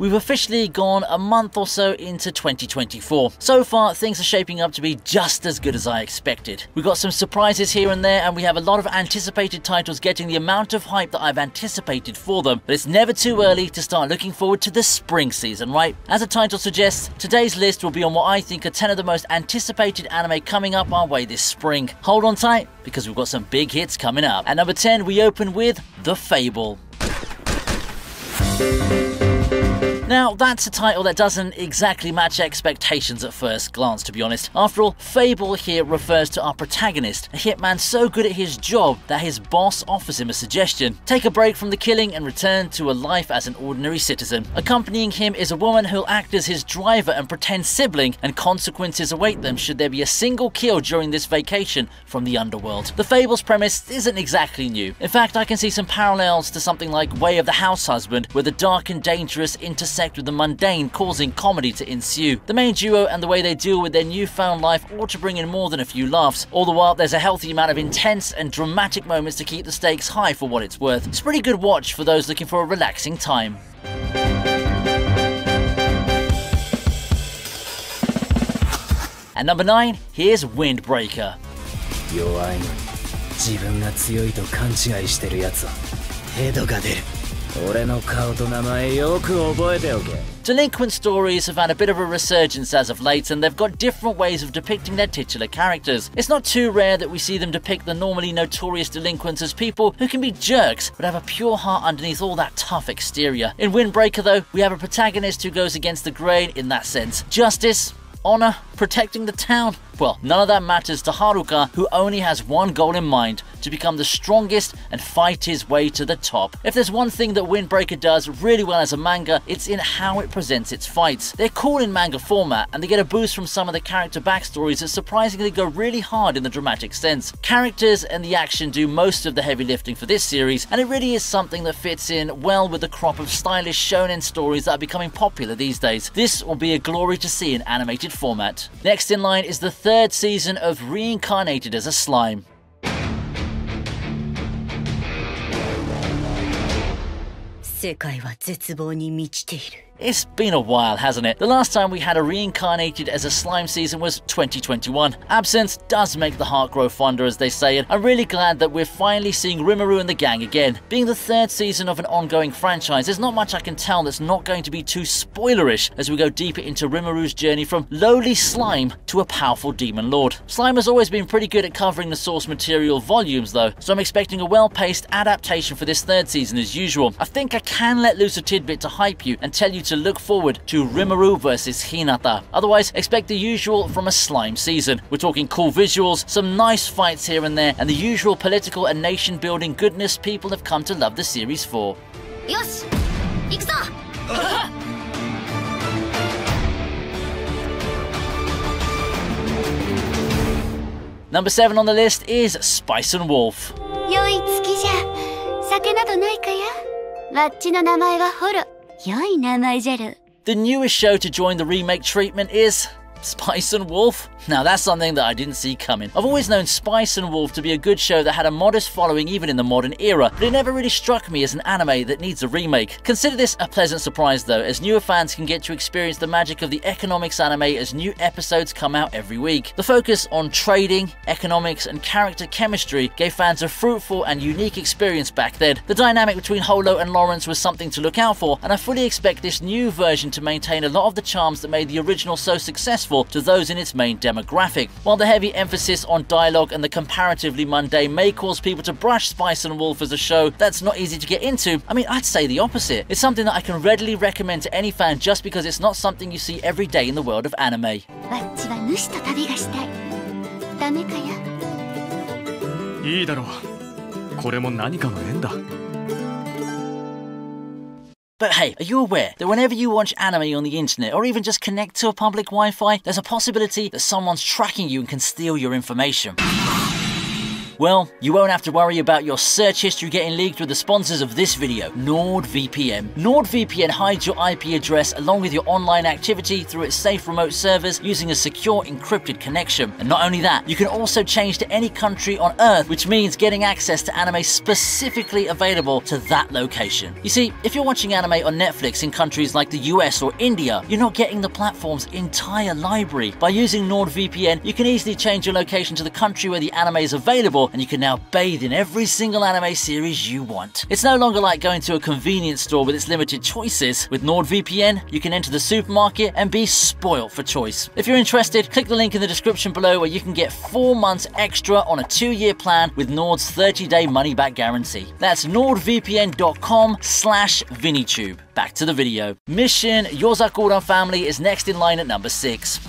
We've officially gone a month or so into 2024. So far, things are shaping up to be just as good as I expected. We've got some surprises here and there, and we have a lot of anticipated titles getting the amount of hype that I've anticipated for them, but it's never too early to start looking forward to the spring season, right? As the title suggests, today's list will be on what I think are 10 of the most anticipated anime coming up our way this spring. Hold on tight, because we've got some big hits coming up. At number 10, we open with The Fable. Now, that's a title that doesn't exactly match expectations at first glance, to be honest. After all, Fable here refers to our protagonist, a hitman so good at his job that his boss offers him a suggestion. Take a break from the killing and return to a life as an ordinary citizen. Accompanying him is a woman who'll act as his driver and pretend sibling, and consequences await them should there be a single kill during this vacation from the underworld. The Fable's premise isn't exactly new. In fact, I can see some parallels to something like Way of the House Husband, where the dark and dangerous intersect with the mundane, causing comedy to ensue. The main duo and the way they deal with their newfound life ought to bring in more than a few laughs. All the while, there's a healthy amount of intense and dramatic moments to keep the stakes high for what it's worth. It's a pretty good watch for those looking for a relaxing time. At number 9, here's Windbreaker. Delinquent stories have had a bit of a resurgence as of late, and they've got different ways of depicting their titular characters. It's not too rare that we see them depict the normally notorious delinquents as people who can be jerks, but have a pure heart underneath all that tough exterior. In Windbreaker, though, we have a protagonist who goes against the grain in that sense. Justice, honor, protecting the town. Well, none of that matters to Haruka, who only has one goal in mind: to become the strongest and fight his way to the top. If there's one thing that Windbreaker does really well as a manga, it's in how it presents its fights. They're cool in manga format, and they get a boost from some of the character backstories that surprisingly go really hard in the dramatic sense. Characters and the action do most of the heavy lifting for this series, and it really is something that fits in well with the crop of stylish shonen stories that are becoming popular these days. This will be a glory to see in animated format. Next in line is the third season of Reincarnated as a Slime. It's been a while, hasn't it? The last time we had a Reincarnated as a Slime season was 2021. Absence does make the heart grow fonder, as they say, and I'm really glad that we're finally seeing Rimuru and the gang again. Being the third season of an ongoing franchise, there's not much I can tell that's not going to be too spoilerish as we go deeper into Rimuru's journey from lowly slime to a powerful demon lord. Slime has always been pretty good at covering the source material volumes, though, so I'm expecting a well-paced adaptation for this third season as usual. I think I can let loose a tidbit to hype you and tell you to look forward to Rimuru versus Hinata. Otherwise, expect the usual from a slime season. We're talking cool visuals, some nice fights here and there, and the usual political and nation-building goodness people have come to love the series for. Yosh! Ikuzo! Number 7 on the list is Spice and Wolf. The newest show to join the remake treatment is Spice and Wolf. Now that's something that I didn't see coming. I've always known Spice and Wolf to be a good show that had a modest following even in the modern era, but it never really struck me as an anime that needs a remake. Consider this a pleasant surprise though, as newer fans can get to experience the magic of the economics anime as new episodes come out every week. The focus on trading, economics, and character chemistry gave fans a fruitful and unique experience back then. The dynamic between Holo and Lawrence was something to look out for, and I fully expect this new version to maintain a lot of the charms that made the original so successful to those in its main demographic. While the heavy emphasis on dialogue and the comparatively mundane may cause people to brush Spice and Wolf as a show that's not easy to get into, I mean, I'd say the opposite. It's something that I can readily recommend to any fan just because it's not something you see every day in the world of anime. But hey, are you aware that whenever you watch anime on the internet or even just connect to a public Wi-Fi, there's a possibility that someone's tracking you and can steal your information? Well, you won't have to worry about your search history getting leaked with the sponsors of this video, NordVPN. NordVPN hides your IP address along with your online activity through its safe remote servers using a secure encrypted connection. And not only that, you can also change to any country on Earth, which means getting access to anime specifically available to that location. You see, if you're watching anime on Netflix in countries like the US or India, you're not getting the platform's entire library. By using NordVPN, you can easily change your location to the country where the anime is available, and you can now bathe in every single anime series you want. It's no longer like going to a convenience store with its limited choices. With NordVPN, you can enter the supermarket and be spoiled for choice. If you're interested, click the link in the description below where you can get 4 months extra on a 2-year plan with Nord's 30-day money-back guarantee. That's nordvpn.com/vinnytube. Back to the video. Mission Yozakura Family is next in line at number 6.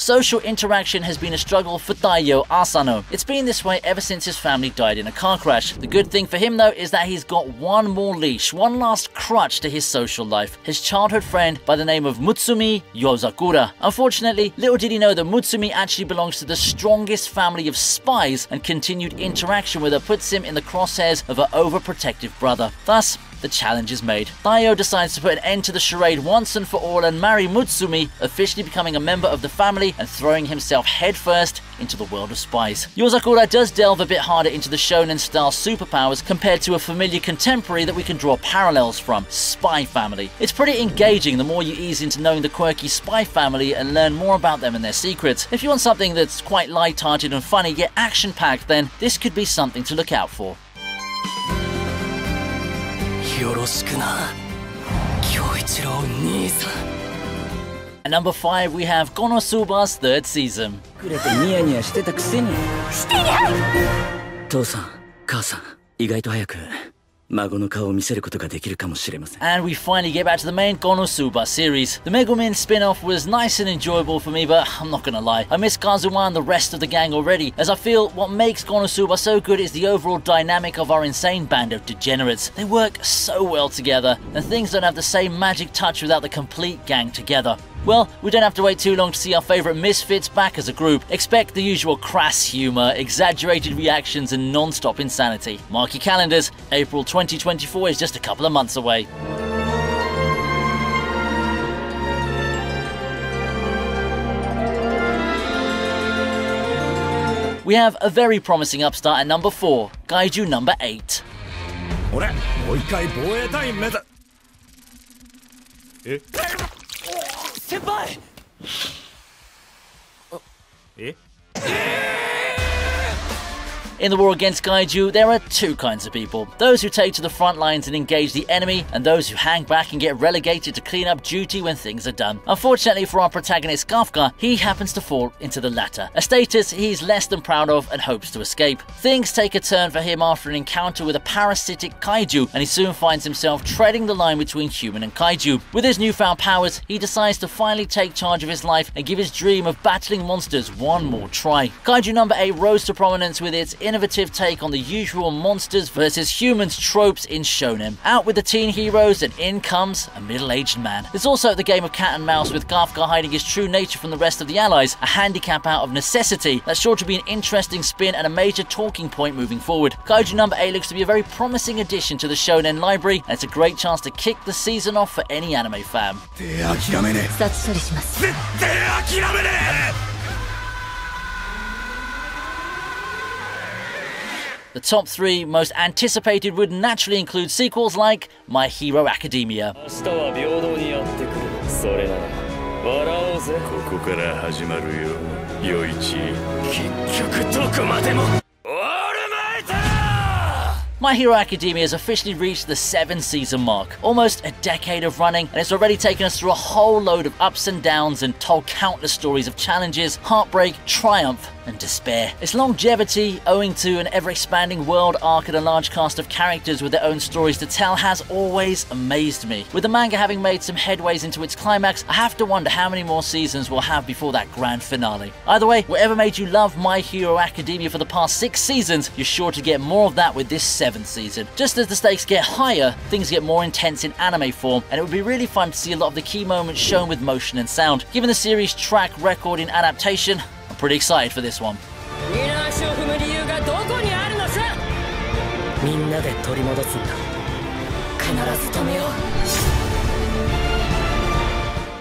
Social interaction has been a struggle for Taiyo Asano. It's been this way ever since his family died in a car crash. The good thing for him though is that he's got one more leash, one last crutch to his social life, his childhood friend by the name of Mutsumi Yozakura. Unfortunately, little did he know that Mutsumi actually belongs to the strongest family of spies, and continued interaction with her puts him in the crosshairs of her overprotective brother. Thus, the challenge is made. Taiyo decides to put an end to the charade once and for all and marry Mutsumi, officially becoming a member of the family and throwing himself headfirst into the world of spies. Yozakura does delve a bit harder into the shonen-style superpowers compared to a familiar contemporary that we can draw parallels from, Spy Family. It's pretty engaging the more you ease into knowing the quirky Spy Family and learn more about them and their secrets. If you want something that's quite light-hearted and funny yet action-packed, then this could be something to look out for. At number 5, we have Konosuba's 3rd season. And we finally get back to the main Konosuba series. The Megumin spin-off was nice and enjoyable for me, but I'm not gonna lie, I miss Kazuma and the rest of the gang already, as I feel what makes Konosuba so good is the overall dynamic of our insane band of degenerates. They work so well together, and things don't have the same magic touch without the complete gang together. Well, we don't have to wait too long to see our favourite misfits back as a group. Expect the usual crass humour, exaggerated reactions and non-stop insanity. Mark your calendars, April 2024 is just a couple of months away. We have a very promising upstart at number 4, Kaiju Number 8. Senpai! In the war against Kaiju, there are two kinds of people. Those who take to the front lines and engage the enemy, and those who hang back and get relegated to clean up duty when things are done. Unfortunately for our protagonist Kafka, he happens to fall into the latter, a status he's less than proud of and hopes to escape. Things take a turn for him after an encounter with a parasitic Kaiju, and he soon finds himself treading the line between human and Kaiju. With his newfound powers, he decides to finally take charge of his life and give his dream of battling monsters one more try. Kaiju Number 8 rose to prominence with its innovative take on the usual monsters versus humans tropes in shonen. Out with the teen heroes and in comes a middle-aged man. There's also the game of cat and mouse with Kafka hiding his true nature from the rest of the allies, a handicap out of necessity that's sure to be an interesting spin and a major talking point moving forward. Kaiju Number 8 looks to be a very promising addition to the shonen library, and it's a great chance to kick the season off for any anime fan. The top 3 most anticipated would naturally include sequels like My Hero Academia. My Hero Academia has officially reached the 7-season mark, almost a decade of running, and it's already taken us through a whole load of ups and downs and told countless stories of challenges, heartbreak, triumph, and despair. Its longevity, owing to an ever-expanding world arc and a large cast of characters with their own stories to tell, has always amazed me. With the manga having made some headways into its climax, I have to wonder how many more seasons we'll have before that grand finale. Either way, whatever made you love My Hero Academia for the past 6 seasons, you're sure to get more of that with this 7th season. Just as the stakes get higher, things get more intense in anime form, and it would be really fun to see a lot of the key moments shown with motion and sound. Given the series' track record in adaptation, I'm pretty excited for this one.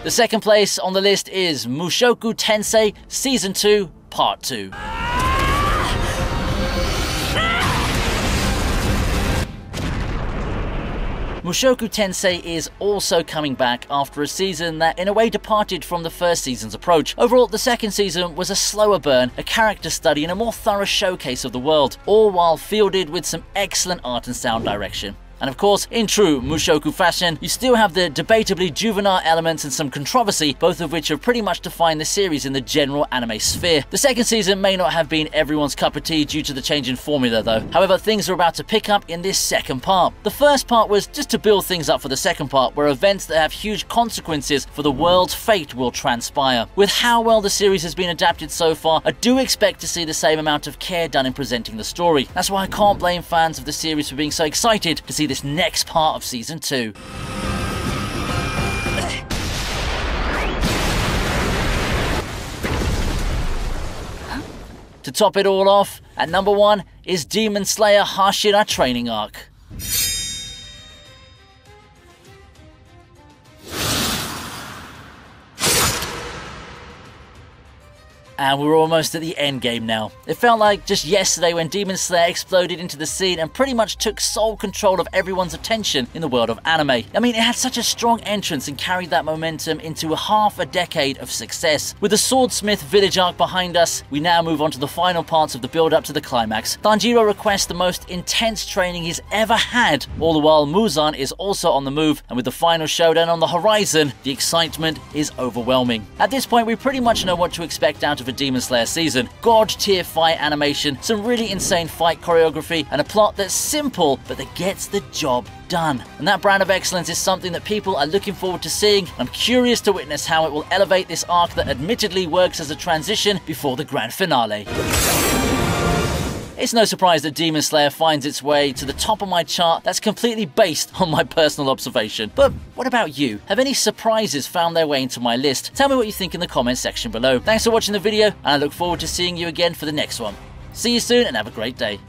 The second place on the list is Mushoku Tensei Season 2, Part 2. Mushoku Tensei is also coming back after a season that in a way departed from the first season's approach. Overall, the second season was a slower burn, a character study and a more thorough showcase of the world, all while fielded with some excellent art and sound direction. And of course, in true Mushoku fashion, you still have the debatably juvenile elements and some controversy, both of which have pretty much defined the series in the general anime sphere. The second season may not have been everyone's cup of tea due to the change in formula though. However, things are about to pick up in this second part. The first part was just to build things up for the second part, where events that have huge consequences for the world's fate will transpire. With how well the series has been adapted so far, I do expect to see the same amount of care done in presenting the story. That's why I can't blame fans of the series for being so excited to see this next part of season 2. To top it all off, at number 1 is Demon Slayer Hashira Training Arc. And we're almost at the end game now. It felt like just yesterday when Demon Slayer exploded into the scene and pretty much took sole control of everyone's attention in the world of anime. I mean, it had such a strong entrance and carried that momentum into half a decade of success. With the Swordsmith Village arc behind us, we now move on to the final parts of the build-up to the climax. Tanjiro requests the most intense training he's ever had, all the while Muzan is also on the move, and with the final showdown on the horizon, the excitement is overwhelming. At this point, we pretty much know what to expect out of a Demon Slayer season. God-tier fight animation, some really insane fight choreography, and a plot that's simple but that gets the job done. And that brand of excellence is something that people are looking forward to seeing. I'm curious to witness how it will elevate this arc that admittedly works as a transition before the grand finale. It's no surprise that Demon Slayer finds its way to the top of my chart that's completely based on my personal observation. But what about you? Have any surprises found their way into my list? Tell me what you think in the comments section below. Thanks for watching the video, and I look forward to seeing you again for the next one. See you soon and have a great day.